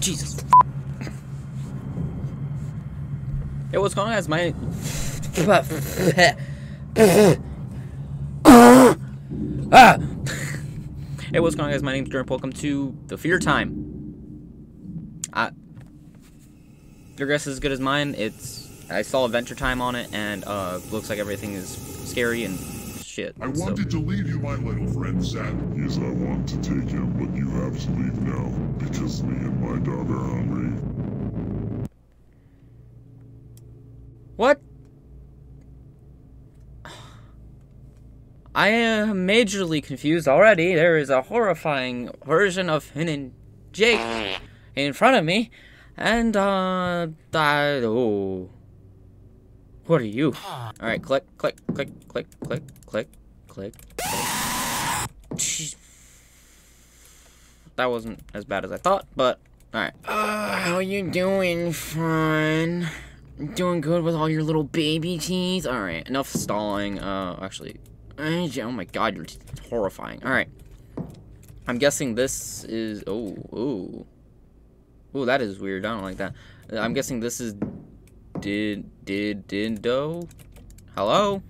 Jesus. Yo, what's going on, guys? My... Hey, what's going on, guys? My name's Durant. Welcome to The Fear Time. Your guess is as good as mine. I saw Adventure Time on it, and looks like everything is scary and shit. I wanted to leave you, my little friend, Zach. Yes, I want to take him, but you have to leave now, because me and my dog are hungry. What? I am majorly confused already. There is a horrifying version of Finn and Jake in front of me, and oh, what are you? All right, click, click, click, click, click, click, click. Jeez. That wasn't as bad as I thought, but all right. How you doing, Finn? Doing good with all your little baby teeth? All right, enough stalling. Actually. Oh my god, you're horrifying. Alright. I'm guessing this is... Oh, oh. Oh, that is weird. I don't like that. I'm guessing this is... Dindo? Hello?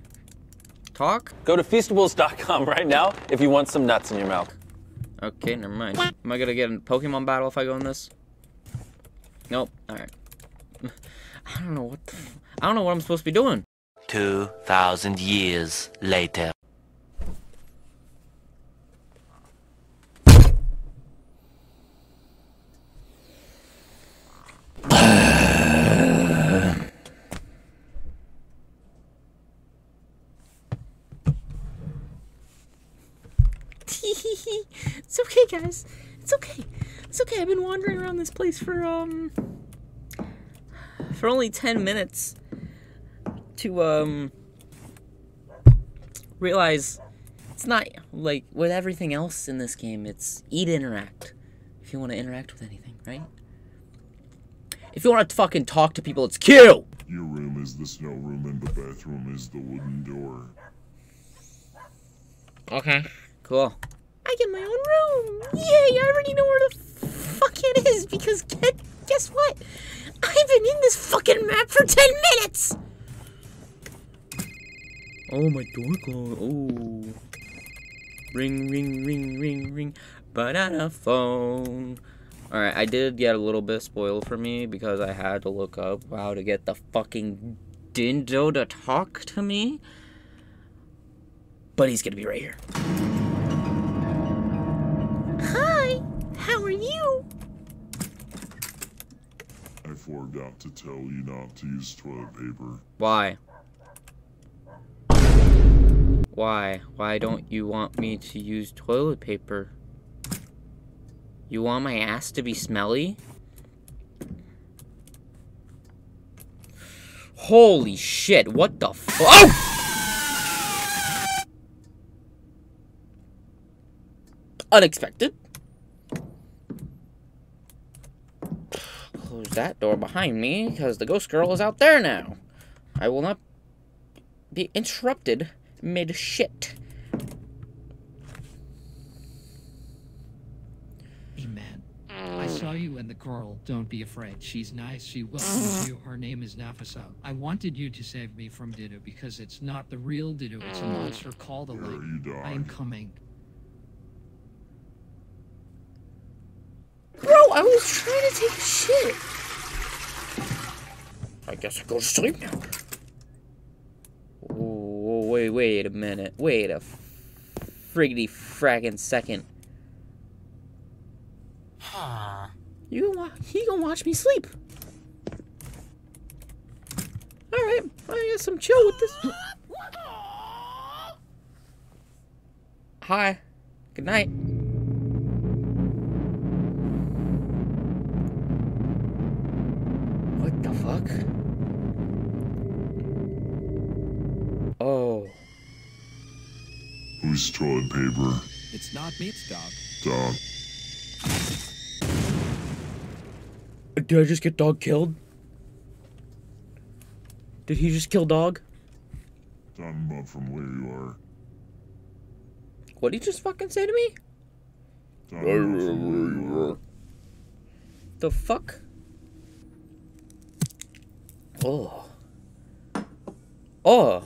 Talk? Go to feastables.com right now if you want some nuts in your mouth. Okay, never mind. Am I gonna get in a Pokemon battle if I go in this? Nope. Alright. I don't know what the... I don't know what I'm supposed to be doing. 2,000 years later. It's okay, guys. It's okay. It's okay. I've been wandering around this place for only 10 minutes to realize it's not like with everything else in this game. It's E to interact if you want to interact with anything, right? If you want to fucking talk to people, it's Q. Your room is the snow room and the bathroom is the wooden door. Okay, cool. I get my own room. Yay! I already know where the fuck it is because guess what? I've been in this fucking map for 10 minutes. Oh, my door closed. Oh. Ring, ring, ring, ring, ring. Banana phone. Alright, I did get a little bit spoiled for me because I had to look up how to get the fucking Dindo to talk to me. But he's gonna be right here. Hi, how are you? I forgot to tell you not to use toilet paper. Why? Why? Why don't you want me to use toilet paper? You want my ass to be smelly? Holy shit, what the fuck? Oh! Unexpected. Close that door behind me, because the ghost girl is out there now. I will not be interrupted. Mid shit. Amen. I saw you and the girl. Don't be afraid. She's nice. She welcomes you. Her name is Nafisa. I wanted you to save me from Ditto because it's not the real Ditto. It's a monster called the Light. I'm coming. Bro, I was trying to take a shit. I guess I go to sleep now. Wait a minute. Wait a friggity fraggin' second. He gonna watch me sleep. Alright, I guess I'm chill with this. Hi. Good night. What the fuck? Who's toilet paper? It's not me, it's Dog. Dog. Did I just get Dog killed? Did he just kill Dog? Talking about from where you are. What'd he just fucking say to me? Talking about from where you are. The fuck? Oh. Oh.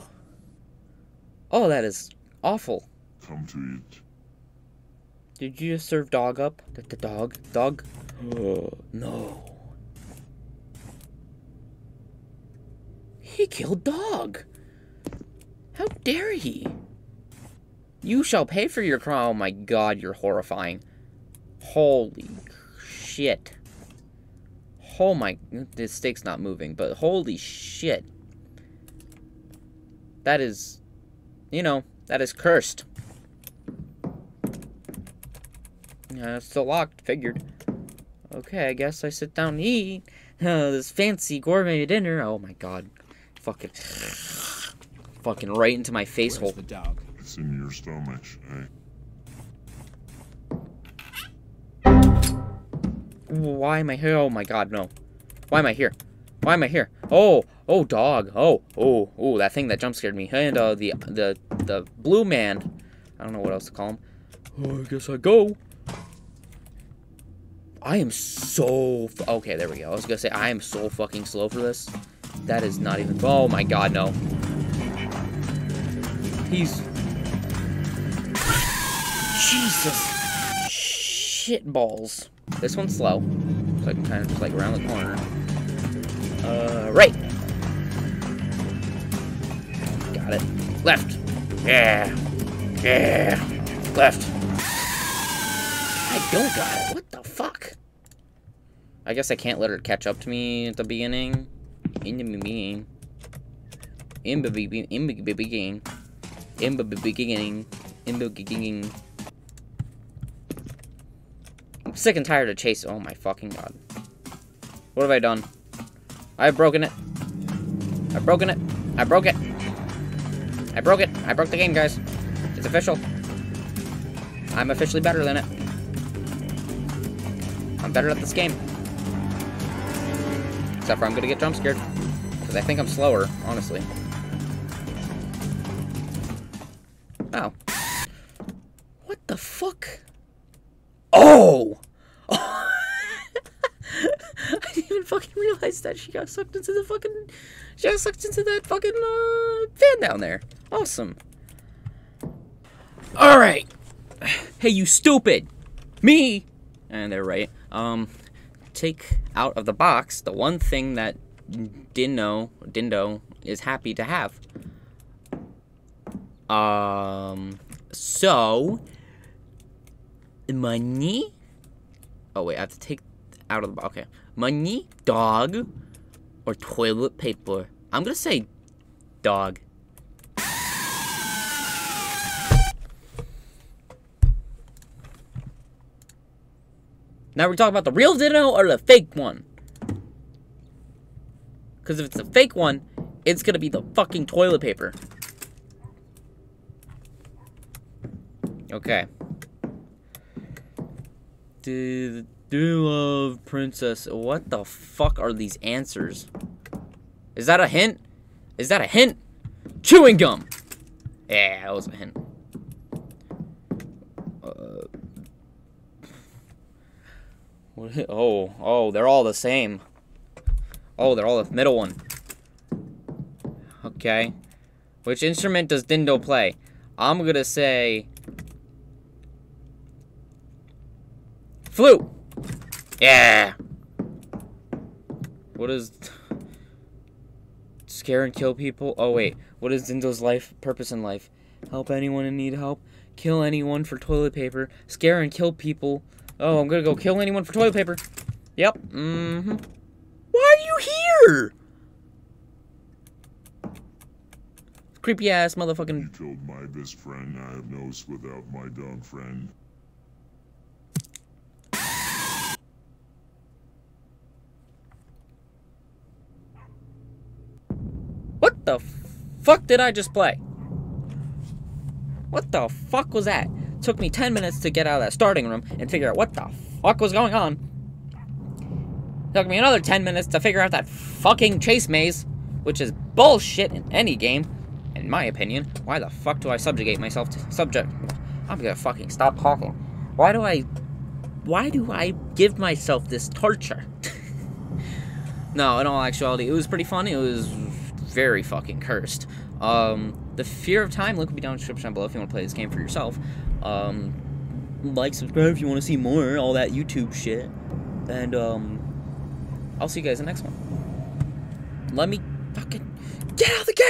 Oh, that is awful. Come to eat. Did you just serve dog up? The dog? Dog? Oh, no. He killed dog. How dare he? You shall pay for your crime. Oh my god, you're horrifying. Holy shit. Oh my... This stick's not moving, but holy shit. That is... You know, that is cursed. It's still locked, figured. Okay, I guess I sit down and eat this fancy gourmet dinner. Oh my god. Fuck it. Fucking right into my face hole. Where's the dog? It's in your stomach, eh? Why am I here? Oh my god, no. Why am I here? Why am I here? Oh, oh, dog. Oh, oh, oh, that thing that jump scared me. And the blue man. I don't know what else to call him. Oh, I guess I go. I am so... Okay, there we go. I was gonna say, I am so fucking slow for this. That is not even... Oh my god, no. He's... Jesus. Shit balls. This one's slow. So I can kind of just like around the corner. Right. Got it. Left. Yeah. Yeah. Left. I don't got it. What the fuck? I guess I can't let her catch up to me at the beginning. In the beginning. I'm sick and tired of chasing. Oh my fucking god. What have I done? I've broken it. I've broken it. I broke it. I broke it. I broke the game, guys. It's official. I'm officially better than it. I'm better at this game. Except for I'm gonna get jump scared. Because I think I'm slower, honestly. Oh. What the fuck? Oh! Oh. I didn't even fucking realize that she got sucked into the fucking... She got sucked into that fucking fan down there. Awesome. Alright. Hey, you stupid. Me. And they're right. Take out of the box the one thing that Dindo is happy to have. So money. Oh wait, I have to take out of the box. Okay, money, dog, or toilet paper. I'm gonna say dog. Now we're talking about the real Ditto or the fake one. Because if it's the fake one, it's gonna be the fucking toilet paper. Okay. Do love princess. What the fuck are these answers? Is that a hint? Is that a hint? Chewing gum. Yeah, that was a hint. Oh, oh, they're all the same. Oh, they're all the middle one. Okay. Which instrument does Dindo play? I'm gonna say... flute! Yeah! What is... Scare and kill people? Oh, wait. What is Dindo's life purpose in life? Help anyone in need of help. Kill anyone for toilet paper. Scare and kill people. Oh, I'm gonna go kill anyone for toilet paper. Yep. Mm-hmm. Why are you here? Creepy ass motherfucking. You killed my best friend. I have no use without my dumb friend. What the fuck did I just play? What the fuck was that? Took me 10 minutes to get out of that starting room and figure out what the fuck was going on. Took me another 10 minutes to figure out that fucking chase maze, which is bullshit in any game, in my opinion. Why the fuck do I subjugate myself to subject? I'm gonna fucking stop talking. Why do I why do I give myself this torture? No, in all actuality, it was pretty fun. It was very fucking cursed. The Fear of Time, link will be down in the description below if you want to play this game for yourself. Like, subscribe if you want to see more, all that YouTube shit. And, I'll see you guys in the next one. Let me fucking get out of the game!